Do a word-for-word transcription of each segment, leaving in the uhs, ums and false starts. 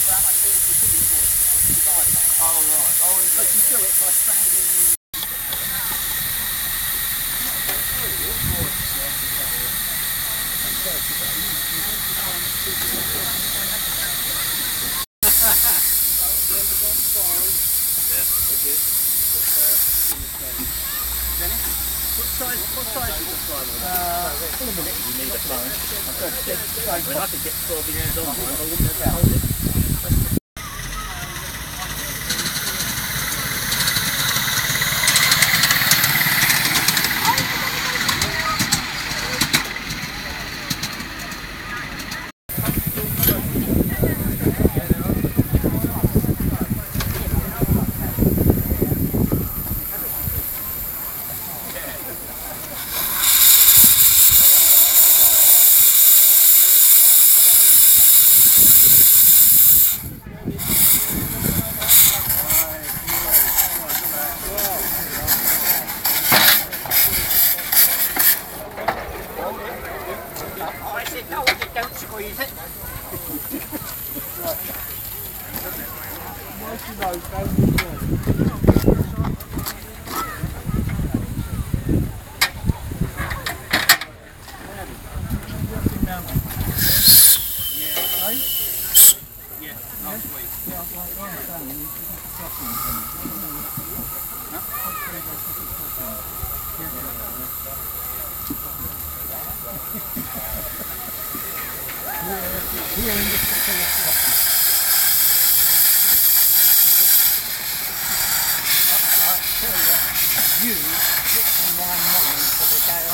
grab my fingers and put it in the board. It's all right. Oh, right. Oh, right. But you do it by strangling. When I could get twelve inches on, I wouldn't have to hold it.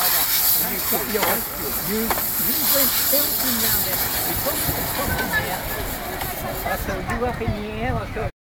I saw you up in the air.